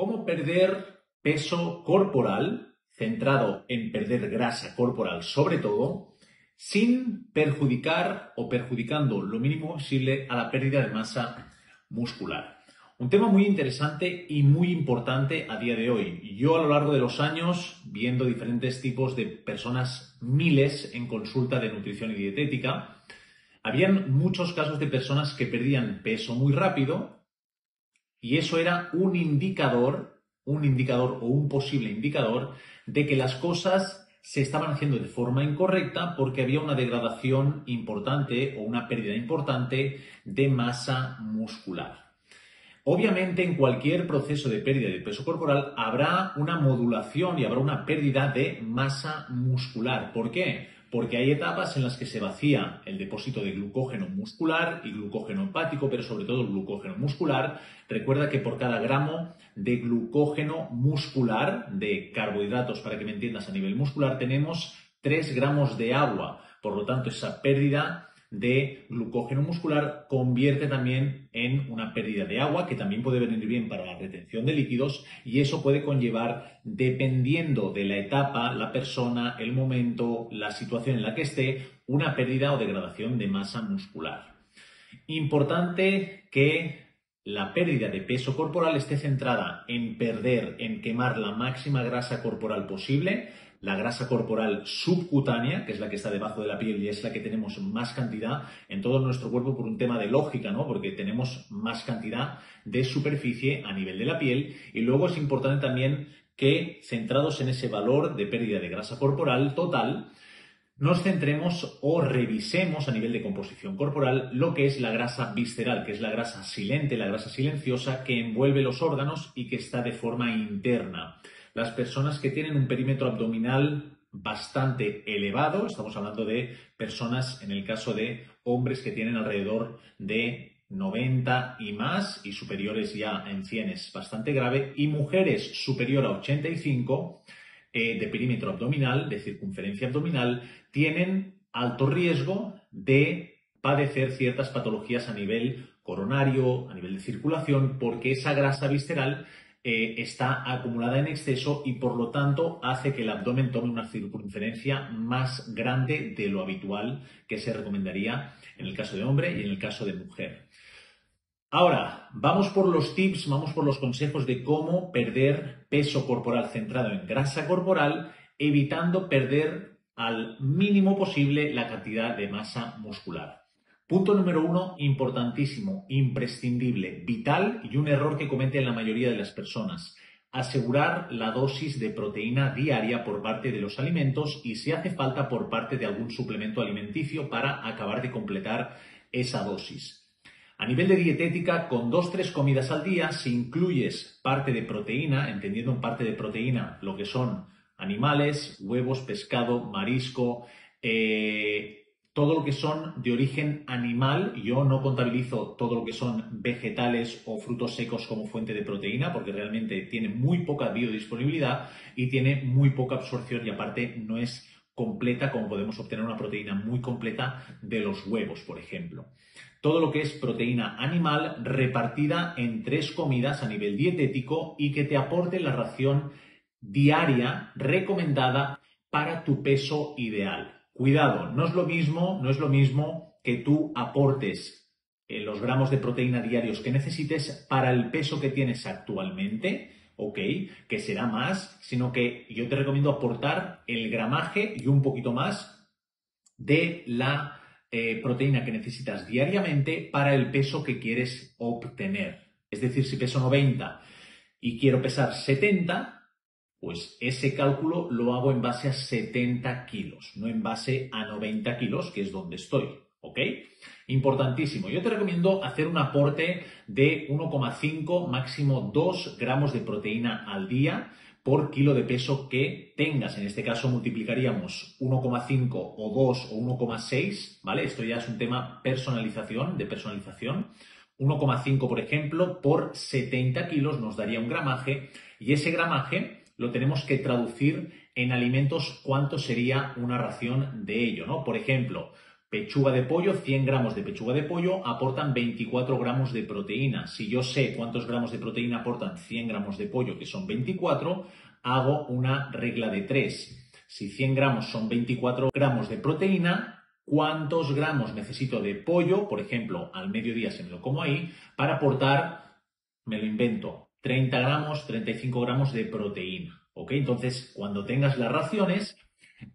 Cómo perder peso corporal, centrado en perder grasa corporal sobre todo, sin perjudicar o perjudicando lo mínimo posible a la pérdida de masa muscular. Un tema muy interesante y muy importante a día de hoy. Yo a lo largo de los años, viendo diferentes tipos de personas, miles en consulta de nutrición y dietética, habían muchos casos de personas que perdían peso muy rápido. Y eso era un indicador o un posible indicador de que las cosas se estaban haciendo de forma incorrecta porque había una degradación importante o una pérdida importante de masa muscular. Obviamente, en cualquier proceso de pérdida de peso corporal habrá una modulación y habrá una pérdida de masa muscular. ¿Por qué? Porque hay etapas en las que se vacía el depósito de glucógeno muscular y glucógeno hepático, pero sobre todo el glucógeno muscular. Recuerda que por cada gramo de glucógeno muscular, de carbohidratos, para que me entiendas a nivel muscular, tenemos 3 gramos de agua. Por lo tanto, esa pérdida de glucógeno muscular convierte también en una pérdida de agua, que también puede venir bien para la retención de líquidos, y eso puede conllevar, dependiendo de la etapa, la persona, el momento, la situación en la que esté, una pérdida o degradación de masa muscular. Importante que la pérdida de peso corporal esté centrada en perder, en quemar la máxima grasa corporal posible, la grasa corporal subcutánea, que es la que está debajo de la piel y es la que tenemos más cantidad en todo nuestro cuerpo por un tema de lógica, ¿no? Porque tenemos más cantidad de superficie a nivel de la piel. Y luego es importante también que, centrados en ese valor de pérdida de grasa corporal total, nos centremos o revisemos a nivel de composición corporal lo que es la grasa visceral, que es la grasa silente, la grasa silenciosa que envuelve los órganos y que está de forma interna. Las personas que tienen un perímetro abdominal bastante elevado, estamos hablando de personas, en el caso de hombres, que tienen alrededor de 90 y más, y superiores ya en 100 es bastante grave, y mujeres superior a 85 de perímetro abdominal, de circunferencia abdominal, tienen alto riesgo de padecer ciertas patologías a nivel coronario, a nivel de circulación, porque esa grasa visceral está acumulada en exceso y por lo tanto hace que el abdomen tome una circunferencia más grande de lo habitual que se recomendaría en el caso de hombre y en el caso de mujer. Ahora, vamos por los tips, vamos por los consejos de cómo perder peso corporal centrado en grasa corporal, evitando perder al mínimo posible la cantidad de masa muscular. Punto número 1, importantísimo, imprescindible, vital y un error que cometen la mayoría de las personas. Asegurar la dosis de proteína diaria por parte de los alimentos y, si hace falta, por parte de algún suplemento alimenticio para acabar de completar esa dosis. A nivel de dietética, con 2-3 comidas al día, si incluyes parte de proteína, entendiendo en parte de proteína lo que son animales, huevos, pescado, marisco, todo lo que son de origen animal. Yo no contabilizo todo lo que son vegetales o frutos secos como fuente de proteína porque realmente tiene muy poca biodisponibilidad y tiene muy poca absorción y aparte no es completa como podemos obtener una proteína muy completa de los huevos, por ejemplo. Todo lo que es proteína animal repartida en 3 comidas a nivel dietético y que te aporte la ración diaria recomendada para tu peso ideal. Cuidado, no es lo mismo que tú aportes los gramos de proteína diarios que necesites para el peso que tienes actualmente, ok, que será más, sino que yo te recomiendo aportar el gramaje y un poquito más de la proteína que necesitas diariamente para el peso que quieres obtener. Es decir, si peso 90 y quiero pesar 70, pues ese cálculo lo hago en base a 70 kilos, no en base a 90 kilos, que es donde estoy, ¿ok? Importantísimo. Yo te recomiendo hacer un aporte de 1,5, máximo 2 gramos de proteína al día por kilo de peso que tengas. En este caso multiplicaríamos 1,5 o 2 o 1,6, ¿vale? Esto ya es un tema de personalización. 1,5, por ejemplo, por 70 kilos nos daría un gramaje y ese gramaje lo tenemos que traducir en alimentos cuánto sería una ración de ello, ¿no? Por ejemplo, Pechuga de pollo, 100 gramos de pechuga de pollo aportan 24 gramos de proteína. Si yo sé cuántos gramos de proteína aportan 100 gramos de pollo, que son 24, hago una regla de 3. Si 100 gramos son 24 gramos de proteína, ¿cuántos gramos necesito de pollo? Por ejemplo, al mediodía se me lo como ahí, para aportar, me lo invento, 30 gramos, 35 gramos de proteína. ¿Ok? Entonces, cuando tengas las raciones,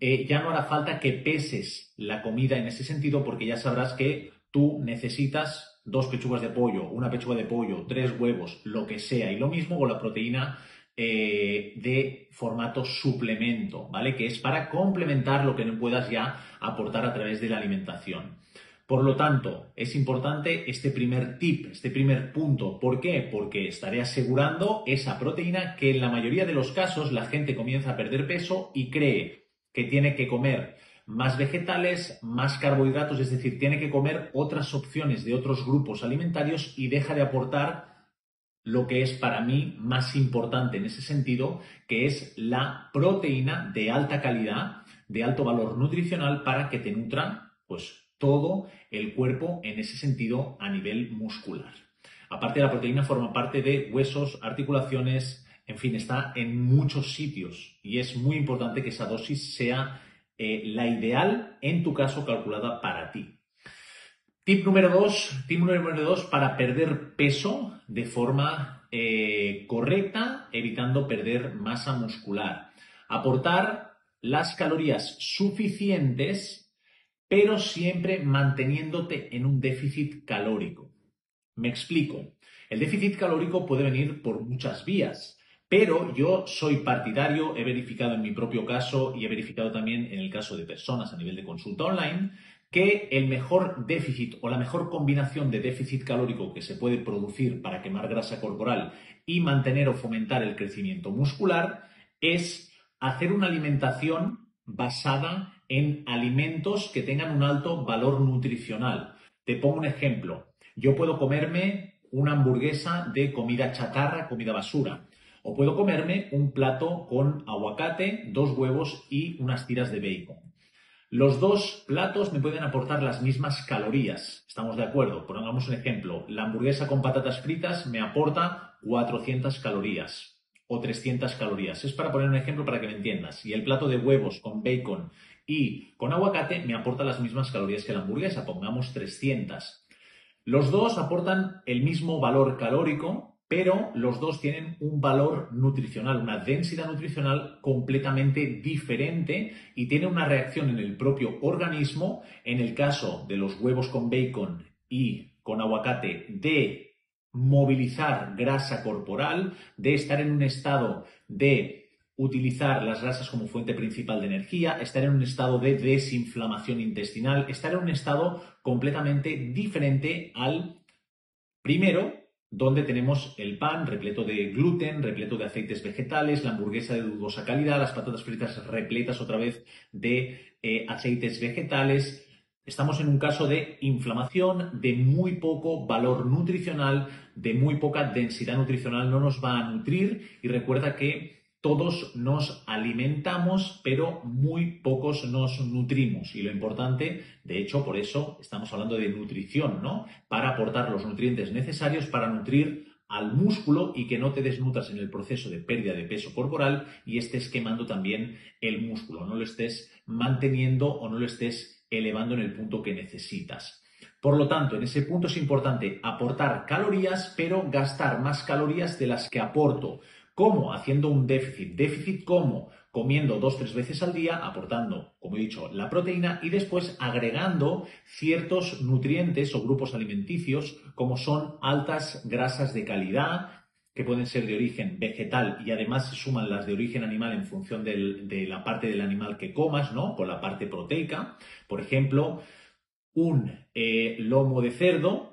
ya no hará falta que peses la comida en ese sentido, porque ya sabrás que tú necesitas 2 pechugas de pollo, 1 pechuga de pollo, 3 huevos, lo que sea. Y lo mismo con la proteína de formato suplemento, ¿vale? Que es para complementar lo que no puedas ya aportar a través de la alimentación. Por lo tanto, es importante este primer tip, este primer punto. ¿Por qué? Porque estaré asegurando esa proteína que en la mayoría de los casos la gente comienza a perder peso y cree que tiene que comer más vegetales, más carbohidratos, es decir, tiene que comer otras opciones de otros grupos alimentarios y deja de aportar lo que es para mí más importante en ese sentido, que es la proteína de alta calidad, de alto valor nutricional, para que te nutra pues todo el cuerpo en ese sentido a nivel muscular. Aparte, la proteína forma parte de huesos, articulaciones. En fin, está en muchos sitios y es muy importante que esa dosis sea la ideal, en tu caso, calculada para ti. Tip número 2 para perder peso de forma correcta, evitando perder masa muscular. Aportar las calorías suficientes, pero siempre manteniéndote en un déficit calórico. Me explico. El déficit calórico puede venir por muchas vías. Pero yo soy partidario, he verificado en mi propio caso y he verificado también en el caso de personas a nivel de consulta online, que el mejor déficit o la mejor combinación de déficit calórico que se puede producir para quemar grasa corporal y mantener o fomentar el crecimiento muscular es hacer una alimentación basada en alimentos que tengan un alto valor nutricional. Te pongo un ejemplo. Yo puedo comerme una hamburguesa de comida chatarra, comida basura. O puedo comerme un plato con aguacate, 2 huevos y unas tiras de bacon. Los 2 platos me pueden aportar las mismas calorías. ¿Estamos de acuerdo? Pongamos un ejemplo. La hamburguesa con patatas fritas me aporta 400 calorías o 300 calorías. Es para poner un ejemplo para que me entiendas. Y el plato de huevos con bacon y con aguacate me aporta las mismas calorías que la hamburguesa. Pongamos 300. Los 2 aportan el mismo valor calórico, pero los 2 tienen un valor nutricional, una densidad nutricional completamente diferente y tiene una reacción en el propio organismo, en el caso de los huevos con bacon y con aguacate, de movilizar grasa corporal, de estar en un estado de utilizar las grasas como fuente principal de energía, estar en un estado de desinflamación intestinal, estar en un estado completamente diferente al primero, donde tenemos el pan repleto de gluten, repleto de aceites vegetales, la hamburguesa de dudosa calidad, las patatas fritas repletas otra vez de aceites vegetales. Estamos en un caso de inflamación, de muy poco valor nutricional, de muy poca densidad nutricional, no nos va a nutrir. Y recuerda que todos nos alimentamos, pero muy pocos nos nutrimos. Y lo importante, de hecho, por eso estamos hablando de nutrición, ¿no? Para aportar los nutrientes necesarios para nutrir al músculo y que no te desnutras en el proceso de pérdida de peso corporal y estés quemando también el músculo. No lo estés manteniendo o no lo estés elevando en el punto que necesitas. Por lo tanto, en ese punto es importante aportar calorías, pero gastar más calorías de las que aporto. ¿Cómo? Haciendo un déficit. ¿Déficit cómo? Comiendo 2 o 3 veces al día, aportando, como he dicho, la proteína y después agregando ciertos nutrientes o grupos alimenticios como son altas grasas de calidad, que pueden ser de origen vegetal y además se suman las de origen animal en función de la parte del animal que comas, ¿no? Con la parte proteica. Por ejemplo, un lomo de cerdo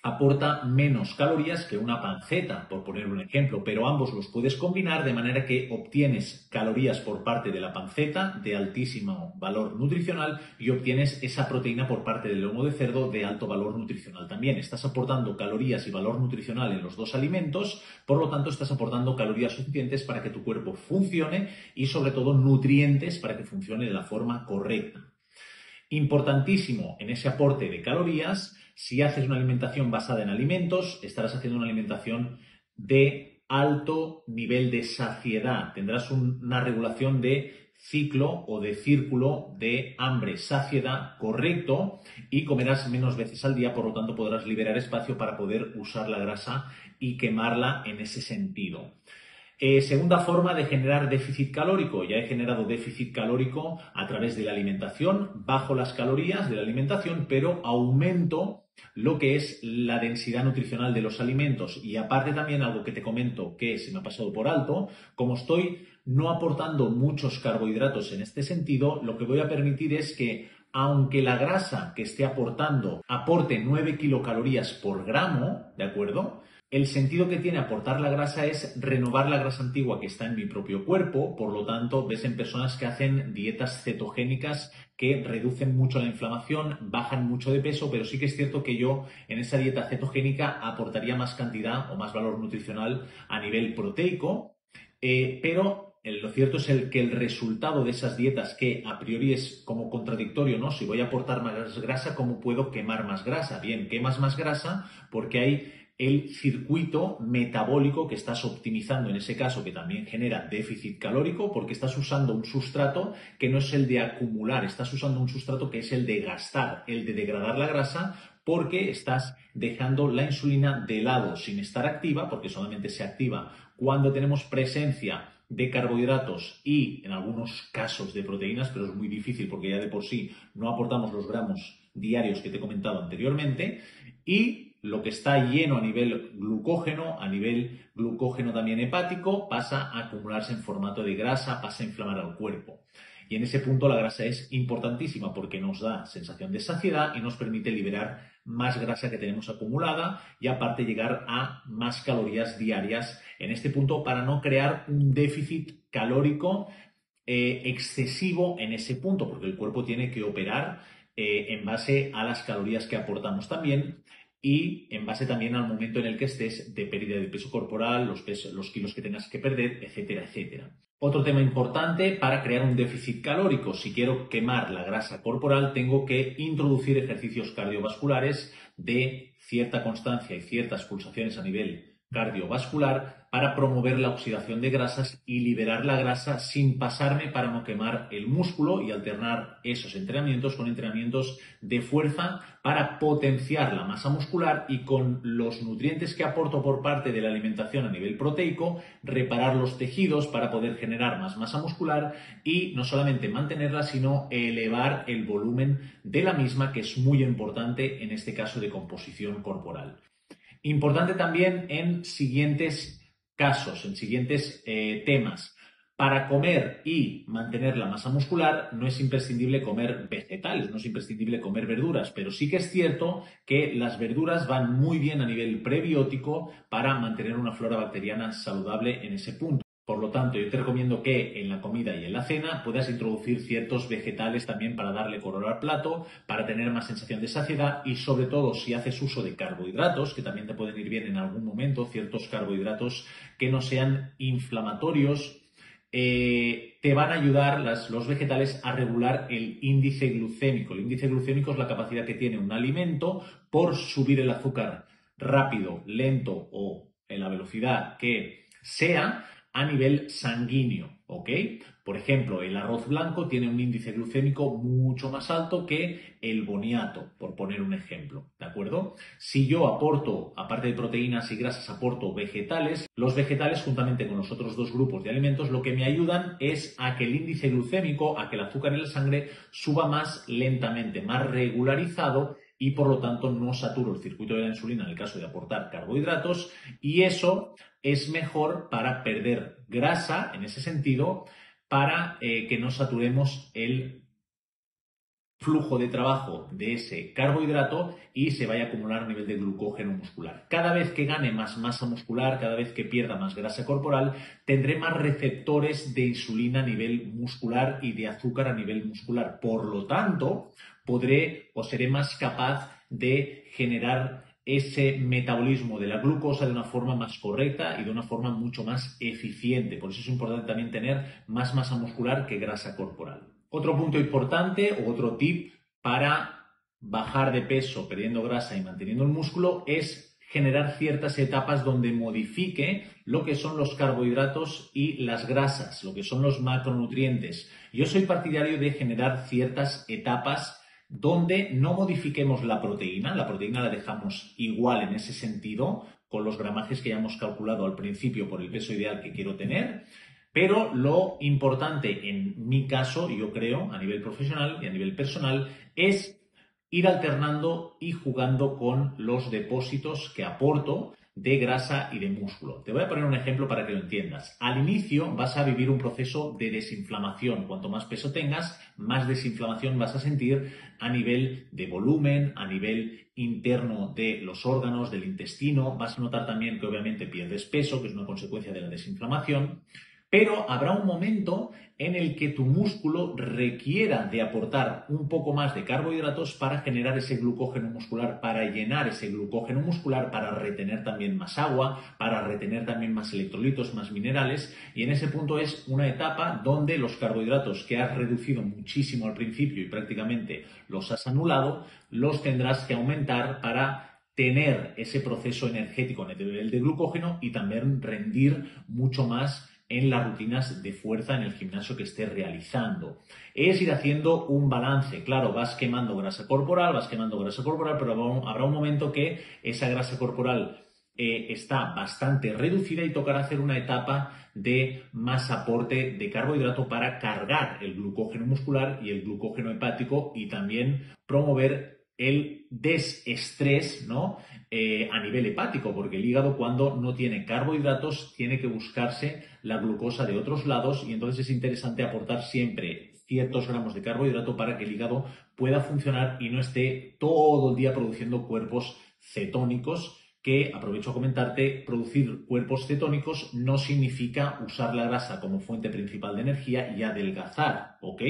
aporta menos calorías que una panceta, por poner un ejemplo, pero ambos los puedes combinar de manera que obtienes calorías por parte de la panceta de altísimo valor nutricional y obtienes esa proteína por parte del lomo de cerdo de alto valor nutricional también. Estás aportando calorías y valor nutricional en los 2 alimentos, por lo tanto estás aportando calorías suficientes para que tu cuerpo funcione y sobre todo nutrientes para que funcione de la forma correcta. Importantísimo en ese aporte de calorías, si haces una alimentación basada en alimentos, estarás haciendo una alimentación de alto nivel de saciedad. Tendrás una regulación de ciclo o de círculo de hambre, saciedad correcto, y comerás menos veces al día, por lo tanto podrás liberar espacio para poder usar la grasa y quemarla en ese sentido. Segunda forma de generar déficit calórico. Ya he generado déficit calórico a través de la alimentación, bajo las calorías de la alimentación, pero aumento lo que es la densidad nutricional de los alimentos. Y aparte también algo que te comento que se me ha pasado por alto, como estoy no aportando muchos carbohidratos en este sentido, lo que voy a permitir es que, aunque la grasa que esté aportando aporte 9 kilocalorías por gramo, ¿de acuerdo?, el sentido que tiene aportar la grasa es renovar la grasa antigua que está en mi propio cuerpo. Por lo tanto, ves en personas que hacen dietas cetogénicas que reducen mucho la inflamación, bajan mucho de peso, pero sí que es cierto que yo en esa dieta cetogénica aportaría más cantidad o más valor nutricional a nivel proteico, pero lo cierto es que el resultado de esas dietas, que a priori es como contradictorio, ¿no? Si voy a aportar más grasa, ¿cómo puedo quemar más grasa? Bien, quemas más grasa porque hay el circuito metabólico que estás optimizando en ese caso, que también genera déficit calórico, porque estás usando un sustrato que no es el de acumular, estás usando un sustrato que es el de gastar, el de degradar la grasa, porque estás dejando la insulina de lado sin estar activa, porque solamente se activa cuando tenemos presencia de carbohidratos y en algunos casos de proteínas, pero es muy difícil porque ya de por sí no aportamos los gramos diarios que te he comentado anteriormente, y lo que está lleno a nivel glucógeno, también hepático, pasa a acumularse en formato de grasa, pasa a inflamar al cuerpo. Y en ese punto la grasa es importantísima porque nos da sensación de saciedad y nos permite liberar más grasa que tenemos acumulada y aparte llegar a más calorías diarias en este punto para no crear un déficit calórico excesivo en ese punto, porque el cuerpo tiene que operar en base a las calorías que aportamos también y en base también al momento en el que estés de pérdida de peso corporal, los kilos que tengas que perder, etcétera, etcétera. Otro tema importante para crear un déficit calórico: si quiero quemar la grasa corporal, tengo que introducir ejercicios cardiovasculares de cierta constancia y ciertas pulsaciones a nivel cardiovascular para promover la oxidación de grasas y liberar la grasa sin pasarme, para no quemar el músculo, y alternar esos entrenamientos con entrenamientos de fuerza para potenciar la masa muscular y, con los nutrientes que aporto por parte de la alimentación a nivel proteico, reparar los tejidos para poder generar más masa muscular y no solamente mantenerla, sino elevar el volumen de la misma, que es muy importante en este caso de composición corporal. Importante también en siguientes casos, en siguientes temas. Para comer y mantener la masa muscular no es imprescindible comer vegetales, no es imprescindible comer verduras, pero sí que es cierto que las verduras van muy bien a nivel prebiótico para mantener una flora bacteriana saludable en ese punto. Por lo tanto, yo te recomiendo que en la comida y en la cena puedas introducir ciertos vegetales también para darle color al plato, para tener más sensación de saciedad y, sobre todo, si haces uso de carbohidratos, que también te pueden ir bien en algún momento, ciertos carbohidratos que no sean inflamatorios, te van a ayudar los vegetales a regular el índice glucémico. El índice glucémico es la capacidad que tiene un alimento por subir el azúcar rápido, lento o en la velocidad que sea, a nivel sanguíneo, ¿ok? Por ejemplo, el arroz blanco tiene un índice glucémico mucho más alto que el boniato, por poner un ejemplo, ¿de acuerdo? Si yo aporto, aparte de proteínas y grasas, aporto vegetales, los vegetales, juntamente con los otros dos grupos de alimentos, lo que me ayudan es a que el índice glucémico, a que el azúcar en la sangre suba más lentamente, más regularizado, y por lo tanto no saturo el circuito de la insulina en el caso de aportar carbohidratos, y eso es mejor para perder grasa en ese sentido, para que no saturemos el flujo de trabajo de ese carbohidrato y se vaya a acumular a nivel de glucógeno muscular. Cada vez que gane más masa muscular, cada vez que pierda más grasa corporal, tendré más receptores de insulina a nivel muscular y de azúcar a nivel muscular. Por lo tanto, podré o seré más capaz de generar ese metabolismo de la glucosa de una forma más correcta y de una forma mucho más eficiente. Por eso es importante también tener más masa muscular que grasa corporal. Otro punto importante, o otro tip para bajar de peso perdiendo grasa y manteniendo el músculo es generar ciertas etapas donde modifique lo que son los carbohidratos y las grasas, lo que son los macronutrientes. Yo soy partidario de generar ciertas etapas donde no modifiquemos la proteína la dejamos igual en ese sentido, con los gramajes que ya hemos calculado al principio por el peso ideal que quiero tener, pero lo importante en mi caso, yo creo, a nivel profesional y a nivel personal, es ir alternando y jugando con los depósitos que aporto de grasa y de músculo. Te voy a poner un ejemplo para que lo entiendas. Al inicio vas a vivir un proceso de desinflamación. Cuanto más peso tengas, más desinflamación vas a sentir a nivel de volumen, a nivel interno de los órganos, del intestino. Vas a notar también que obviamente pierdes peso, que es una consecuencia de la desinflamación. Pero habrá un momento en el que tu músculo requiera de aportar un poco más de carbohidratos para generar ese glucógeno muscular, para llenar ese glucógeno muscular, para retener también más agua, para retener también más electrolitos, más minerales. Y en ese punto es una etapa donde los carbohidratos que has reducido muchísimo al principio y prácticamente los has anulado, los tendrás que aumentar para tener ese proceso energético en el nivel de glucógeno y también rendir mucho más en las rutinas de fuerza en el gimnasio que estés realizando. Es ir haciendo un balance. Claro, vas quemando grasa corporal, pero habrá un momento que esa grasa corporal está bastante reducida y tocará hacer una etapa de más aporte de carbohidrato para cargar el glucógeno muscular y el glucógeno hepático y también promover el desestrés, ¿no? A nivel hepático, porque el hígado cuando no tiene carbohidratos tiene que buscarse la glucosa de otros lados y entonces es interesante aportar siempre ciertos gramos de carbohidrato para que el hígado pueda funcionar y no esté todo el día produciendo cuerpos cetónicos, que aprovecho a comentarte, producir cuerpos cetónicos no significa usar la grasa como fuente principal de energía y adelgazar, ¿ok?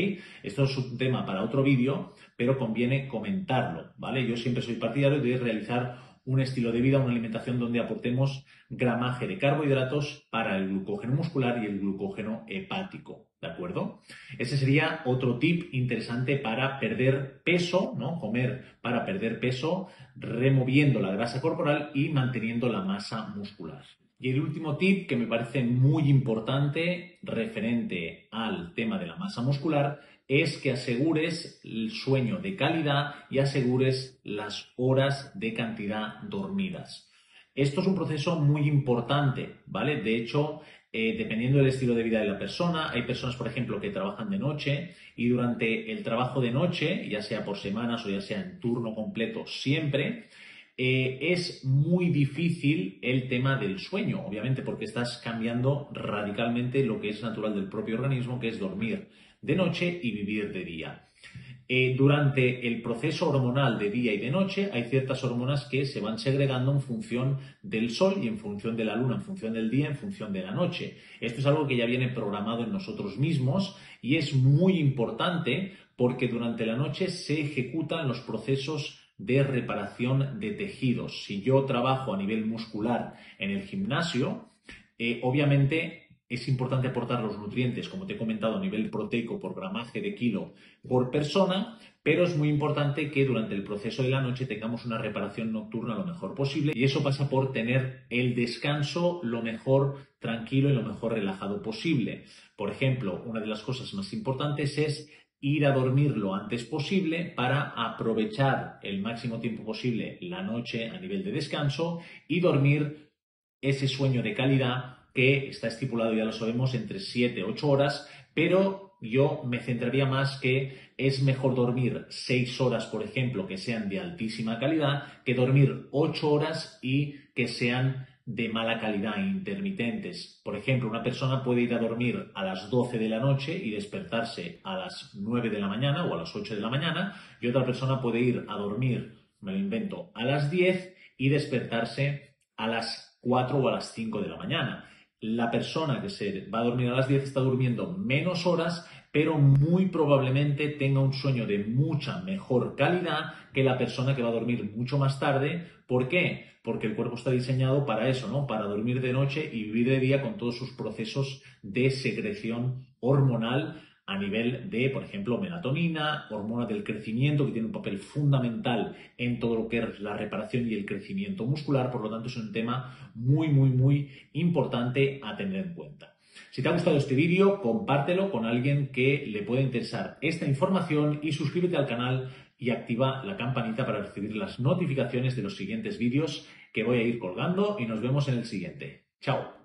Esto es un tema para otro vídeo, pero conviene comentarlo, ¿vale? Yo siempre soy partidario de realizar un estilo de vida, una alimentación donde aportemos gramaje de carbohidratos para el glucógeno muscular y el glucógeno hepático, ¿de acuerdo? Ese sería otro tip interesante para perder peso, ¿no? Comer para perder peso, removiendo la grasa corporal y manteniendo la masa muscular. Y el último tip que me parece muy importante referente al tema de la masa muscular es que asegures el sueño de calidad y asegures las horas de cantidad dormidas. Esto es un proceso muy importante, ¿vale? De hecho, dependiendo del estilo de vida de la persona, hay personas, por ejemplo, que trabajan de noche y durante el trabajo de noche, ya sea por semanas o ya sea en turno completo siempre, es muy difícil el tema del sueño, obviamente, porque estás cambiando radicalmente lo que es natural del propio organismo, que es dormir de noche y vivir de día. Durante el proceso hormonal de día y de noche hay ciertas hormonas que se van segregando en función del sol y en función de la luna, en función del día, en función de la noche. Esto es algo que ya viene programado en nosotros mismos y es muy importante porque durante la noche se ejecutan los procesos de reparación de tejidos. Si yo trabajo a nivel muscular en el gimnasio, obviamente es importante aportar los nutrientes, como te he comentado, a nivel proteico por gramaje de kilo por persona, pero es muy importante que durante el proceso de la noche tengamos una reparación nocturna lo mejor posible y eso pasa por tener el descanso lo mejor tranquilo y lo mejor relajado posible. Por ejemplo, una de las cosas más importantes es ir a dormir lo antes posible para aprovechar el máximo tiempo posible la noche a nivel de descanso y dormir ese sueño de calidad que está estipulado, ya lo sabemos, entre 7 y 8 horas, pero yo me centraría más que es mejor dormir 6 horas, por ejemplo, que sean de altísima calidad, que dormir 8 horas y que sean de mala calidad, intermitentes. Por ejemplo, una persona puede ir a dormir a las 12 de la noche y despertarse a las 9 de la mañana o a las 8 de la mañana, y otra persona puede ir a dormir, me lo invento, a las 10 y despertarse a las 4 o a las 5 de la mañana. La persona que se va a dormir a las 10 está durmiendo menos horas, pero muy probablemente tenga un sueño de mucha mejor calidad que la persona que va a dormir mucho más tarde. ¿Por qué? Porque el cuerpo está diseñado para eso, ¿no? Para dormir de noche y vivir de día con todos sus procesos de secreción hormonal a nivel de, por ejemplo, melatonina, hormona del crecimiento, que tiene un papel fundamental en todo lo que es la reparación y el crecimiento muscular. Por lo tanto, es un tema muy, muy, muy importante a tener en cuenta. Si te ha gustado este vídeo, compártelo con alguien que le pueda interesar esta información y suscríbete al canal y activa la campanita para recibir las notificaciones de los siguientes vídeos que voy a ir colgando, y nos vemos en el siguiente. ¡Chao!